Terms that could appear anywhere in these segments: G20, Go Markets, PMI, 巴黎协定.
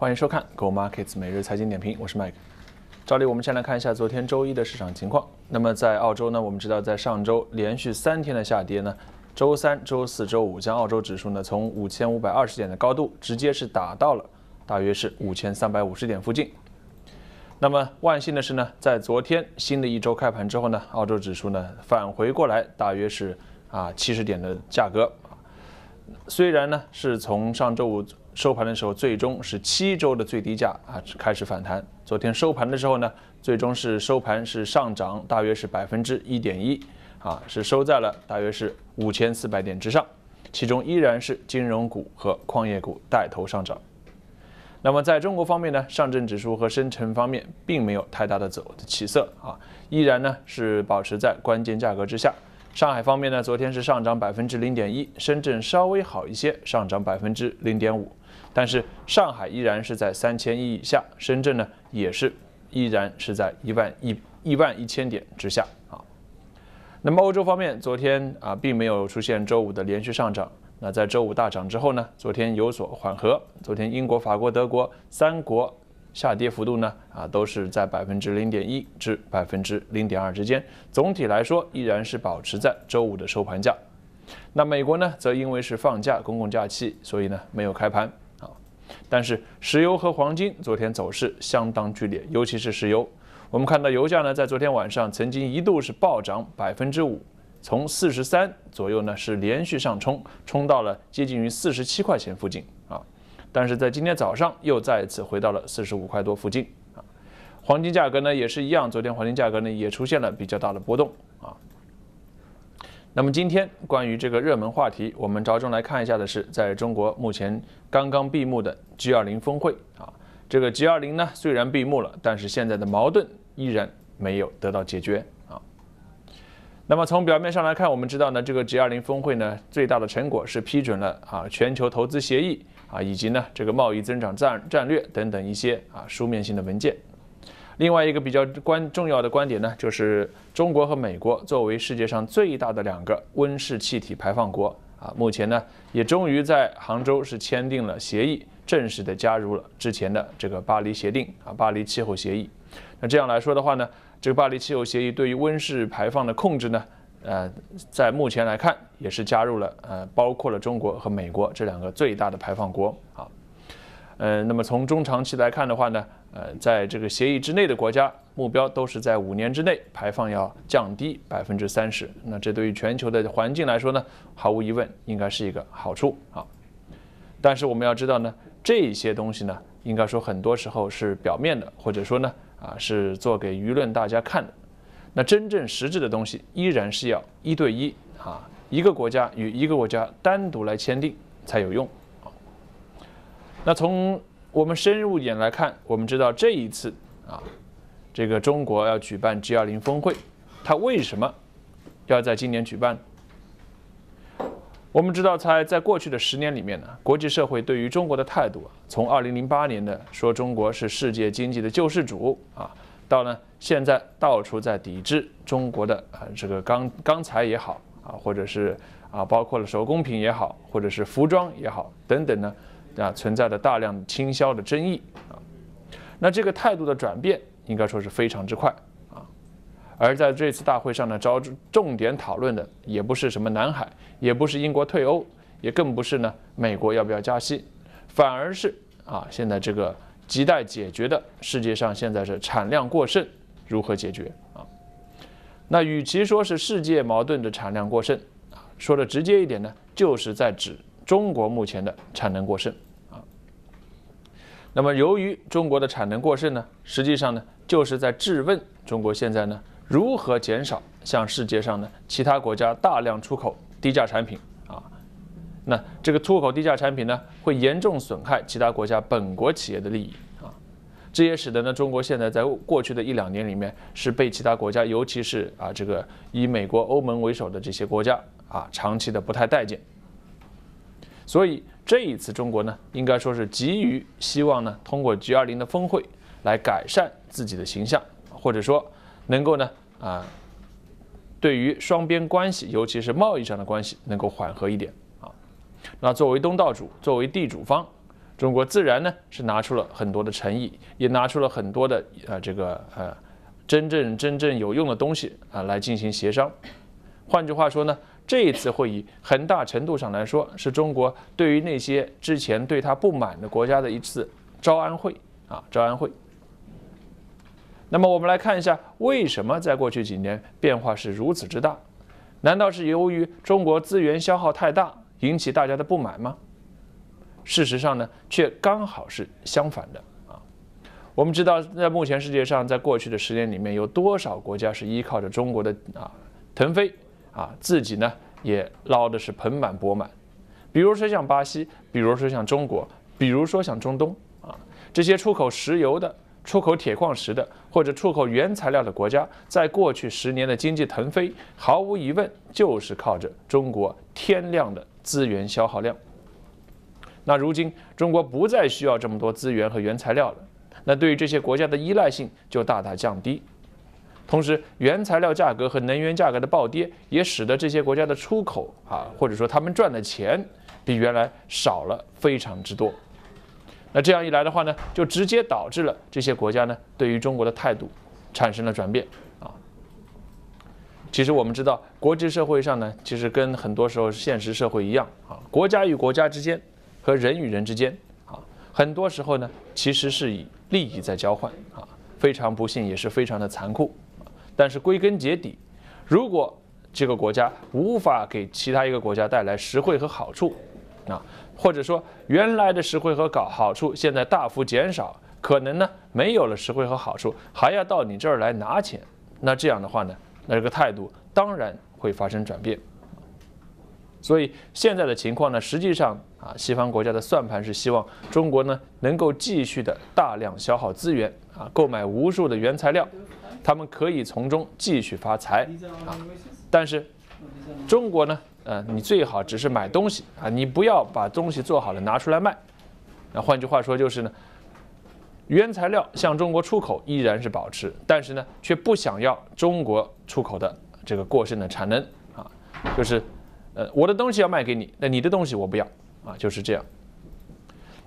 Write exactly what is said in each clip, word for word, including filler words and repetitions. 欢迎收看 Go Markets 每日财经点评，我是 Mike。 照例我们先来看一下昨天周一的市场情况。那么在澳洲呢，我们知道在上周连续三天的下跌呢，周三、周四、周五将澳洲指数呢从五千五百二十点的高度直接是打到了大约是五千三百五十点附近。那么万幸的是呢，在昨天新的一周开盘之后呢，澳洲指数呢返回过来，大约是啊七十点的价格。虽然呢是从上周五 收盘的时候，最终是七周的最低价啊，开始反弹。昨天收盘的时候呢，最终是收盘是上涨，大约是百分之一点一，啊，是收在了大约是五千四百点之上。其中依然是金融股和矿业股带头上涨。那么在中国方面呢，上证指数和深成方面并没有太大的走的起色啊，依然呢是保持在关键价格之下。 上海方面呢，昨天是上涨百分之零点一，深圳稍微好一些，上涨百分之零点五，但是上海依然是在三千亿以下，深圳呢也是依然是在一万一一万一千点之下啊。那么欧洲方面，昨天啊并没有出现周五的连续上涨，那在周五大涨之后呢，昨天有所缓和，昨天英国、法国、德国三国 下跌幅度呢，啊，都是在百分之零点一至百分之零点二之间。总体来说，依然是保持在周五的收盘价。那美国呢，则因为是放假、公共假期，所以呢没有开盘啊。但是石油和黄金昨天走势相当剧烈，尤其是石油。我们看到油价呢，在昨天晚上曾经一度是暴涨百分之五，从四十三左右呢是连续上冲，冲到了接近于四十七块钱附近啊。 但是在今天早上又再一次回到了四十五块多附近啊，黄金价格呢也是一样，昨天黄金价格呢也出现了比较大的波动啊。那么今天关于这个热门话题，我们着重来看一下的是，在中国目前刚刚闭幕的 G 二十 峰会啊，这个 G 二十 呢虽然闭幕了，但是现在的矛盾依然没有得到解决啊。那么从表面上来看，我们知道呢，这个 G 二十 峰会呢最大的成果是批准了啊全球投资协议 啊，以及呢这个贸易增长战战略等等一些啊书面性的文件。另外一个比较关重要的观点呢，就是中国和美国作为世界上最大的两个温室气体排放国啊，目前呢也终于在杭州是签订了协议，正式的加入了之前的这个巴黎协定啊，巴黎气候协议。那这样来说的话呢，这个巴黎气候协议对于温室排放的控制呢， 呃，在目前来看，也是加入了呃，包括了中国和美国这两个最大的排放国啊。呃，那么从中长期来看的话呢，呃，在这个协议之内的国家，目标都是在五年之内排放要降低百分之三十。那这对于全球的环境来说呢，毫无疑问应该是一个好处啊。但是我们要知道呢，这些东西呢，应该说很多时候是表面的，或者说呢，啊，是做给舆论大家看的。 那真正实质的东西依然是要一对一啊，一个国家与一个国家单独来签订才有用啊。那从我们深入一点来看，我们知道这一次啊，这个中国要举办 G 二十 峰会，它为什么要在今年举办？我们知道，在在过去的十年里面呢，国际社会对于中国的态度啊，从二零零八年的说中国是世界经济的救世主啊， 到呢，现在到处在抵制中国的啊这个钢钢材也好啊，或者是啊包括了手工品也好，或者是服装也好等等呢啊存在的大量倾销的争议啊。那这个态度的转变应该说是非常之快啊。而在这次大会上呢，着重点讨论的也不是什么南海，也不是英国退欧，也更不是呢美国要不要加息，反而是啊现在这个 亟待解决的世界上现在是产量过剩，如何解决啊？那与其说是世界矛盾的产量过剩啊，说的直接一点呢，就是在指中国目前的产能过剩啊。那么由于中国的产能过剩呢，实际上呢，就是在质问中国现在呢如何减少向世界上呢其他国家大量出口低价产品啊。 那这个出口低价产品呢，会严重损害其他国家本国企业的利益啊，这也使得呢中国现在在过去的一两年里面是被其他国家，尤其是啊这个以美国、欧盟为首的这些国家啊，长期的不太待见。所以这一次中国呢，应该说是急于希望呢通过 G 二十 的峰会来改善自己的形象，或者说能够呢啊对于双边关系，尤其是贸易上的关系能够缓和一点。 那作为东道主，作为地主方，中国自然呢是拿出了很多的诚意，也拿出了很多的呃这个呃真正真正有用的东西啊来进行协商。换句话说呢，这一次会议很大程度上来说是中国对于那些之前对他不满的国家的一次招安会啊招安会。那么我们来看一下，为什么在过去几年变化是如此之大？难道是由于中国资源消耗太大引起大家的不满吗？事实上呢，却刚好是相反的啊。我们知道，在目前世界上，在过去的十年里面，有多少国家是依靠着中国的啊腾飞啊，自己呢也捞的是盆满钵满。比如说像巴西，比如说像中国，比如说像中东啊，这些出口石油的、出口铁矿石的或者出口原材料的国家，在过去十年的经济腾飞，毫无疑问就是靠着中国天量的资源消耗量。那如今中国不再需要这么多资源和原材料了，那对于这些国家的依赖性就大大降低。同时，原材料价格和能源价格的暴跌，也使得这些国家的出口啊，或者说他们赚的钱比原来少了非常之多。那这样一来的话呢，就直接导致了这些国家呢对于中国的态度产生了转变啊。其实我们知道，国际社会上呢，其实跟很多时候现实社会一样啊，国家与国家之间和人与人之间啊，很多时候呢其实是以利益在交换啊，非常不幸也是非常的残酷。但是归根结底，如果这个国家无法给其他一个国家带来实惠和好处啊，或者说原来的实惠和好处现在大幅减少，可能呢没有了实惠和好处，还要到你这儿来拿钱，那这样的话呢，那这个态度当然会发生转变。所以现在的情况呢，实际上啊，西方国家的算盘是希望中国呢能够继续的大量消耗资源啊，购买无数的原材料，他们可以从中继续发财啊。但是中国呢，呃，你最好只是买东西啊，你不要把东西做好了拿出来卖。那换句话说就是呢，原材料向中国出口依然是保持，但是呢，却不想要中国出口的这个过剩的产能啊，就是呃，我的东西要卖给你，那你的东西我不要啊，就是这样。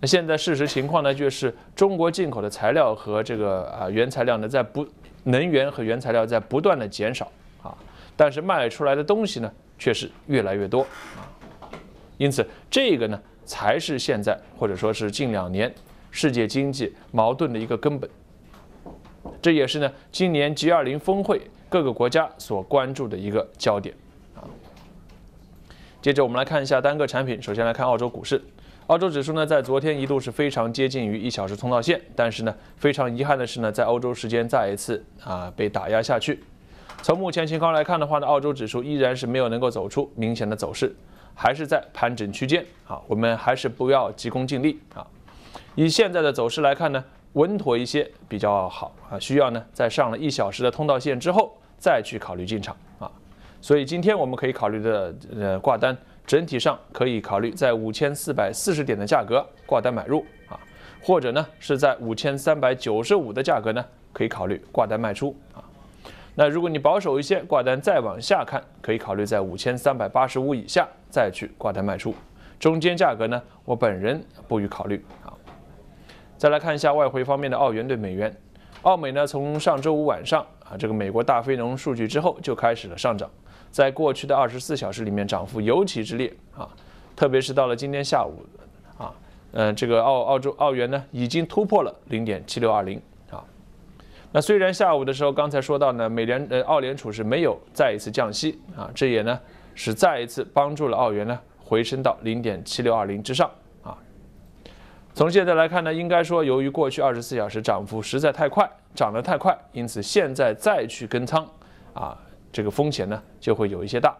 那现在事实情况呢，就是中国进口的材料和这个啊原材料呢，在不能源和原材料在不断的减少啊，但是卖出来的东西呢，却是越来越多啊，因此这个呢才是现在或者说是近两年世界经济矛盾的一个根本，这也是呢今年 G 二十 峰会各个国家所关注的一个焦点啊。接着我们来看一下单个产品，首先来看澳洲股市，澳洲指数呢在昨天一度是非常接近于一小时通道线，但是呢非常遗憾的是呢，在欧洲时间再一次啊被打压下去。从目前情况来看的话呢，澳洲指数依然是没有能够走出明显的走势，还是在盘整区间啊。我们还是不要急功近利啊。以现在的走势来看呢，稳妥一些比较好啊，需要呢在上了一小时的通道线之后再去考虑进场啊。所以今天我们可以考虑的呃挂单，整体上可以考虑在五千四百四十点的价格挂单买入啊，或者呢是在五千三百九十五的价格呢可以考虑挂单卖出啊。那如果你保守一些，挂单再往下看，可以考虑在五千三百八十五以下再去挂单卖出。中间价格呢，我本人不予考虑啊。再来看一下外汇方面的澳元对美元，澳美呢从上周五晚上啊这个美国大非农数据之后就开始了上涨，在过去的二十四小时里面涨幅尤其之烈啊，特别是到了今天下午啊，呃这个澳澳洲澳元呢已经突破了零点七六二零。那虽然下午的时候，刚才说到呢，美联呃澳联储是没有再一次降息啊，这也呢是再一次帮助了澳元呢回升到 零点七六二零 之上啊。从现在来看呢，应该说由于过去二十四小时涨幅实在太快，涨得太快，因此现在再去跟仓啊，这个风险呢就会有一些大。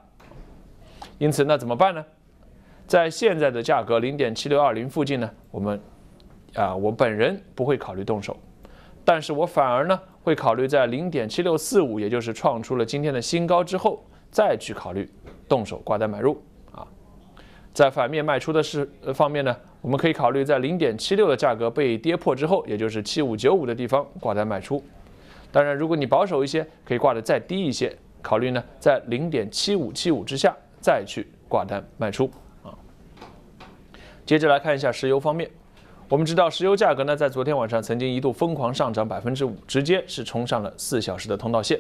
因此那怎么办呢？在现在的价格 零点七六二零 附近呢，我们啊我本人不会考虑动手。但是我反而呢会考虑在 零点七六四五， 也就是创出了今天的新高之后，再去考虑动手挂单买入啊。在反面卖出的是方面呢，我们可以考虑在 零点七六 的价格被跌破之后，也就是七五九五的地方挂单卖出。当然如果你保守一些，可以挂得再低一些，考虑呢在 零点七五七五 之下再去挂单卖出啊。接着来看一下石油方面，我们知道，石油价格呢在昨天晚上曾经一度疯狂上涨 百分之五， 直接是冲上了四小时的通道线。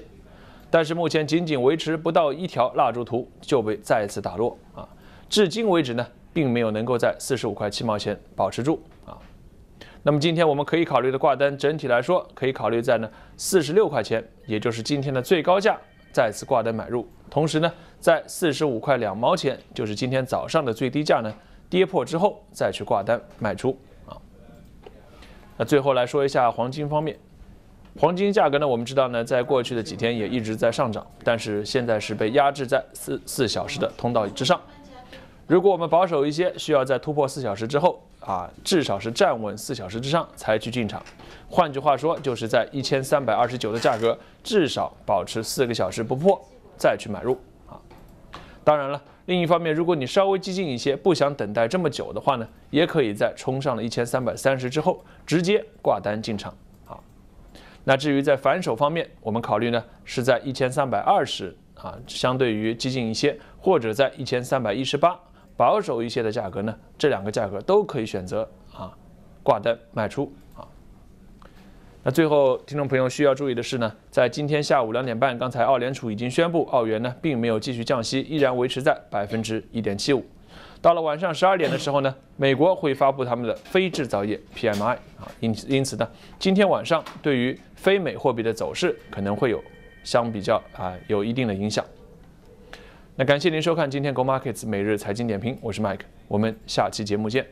但是目前仅仅维持不到一条蜡烛图就被再次打落啊！至今为止呢，并没有能够在四十五块七毛钱保持住啊。那么今天我们可以考虑的挂单，整体来说可以考虑在呢四十六块钱，也就是今天的最高价，再次挂单买入。同时呢，在四十五块两毛钱，就是今天早上的最低价呢，跌破之后再去挂单卖出。 那最后来说一下黄金方面，黄金价格呢，我们知道呢，在过去的几天也一直在上涨，但是现在是被压制在四四小时的通道之上。如果我们保守一些，需要在突破四小时之后啊，至少是站稳四小时之上才去进场。换句话说，就是在一千三百二十九的价格，至少保持四个小时不破，再去买入啊。当然了，另一方面，如果你稍微激进一些，不想等待这么久的话呢，也可以在冲上了一千三百三十之后。 直接挂单进场啊！那至于在反手方面，我们考虑呢是在一千三百二十啊，相对于激进一些，或者在一千三百一十八保守一些的价格呢，这两个价格都可以选择啊挂单卖出啊。那最后，听众朋友需要注意的是呢，在今天下午两点半，刚才澳联储已经宣布，澳元呢并没有继续降息，依然维持在百分之一点七五。 到了晚上十二点的时候呢，美国会发布他们的非制造业 P M I 啊，因因此呢，今天晚上对于非美货币的走势可能会有相比较啊、呃、有一定的影响。那感谢您收看今天 Go Markets 每日财经点评，我是 Mike， 我们下期节目见。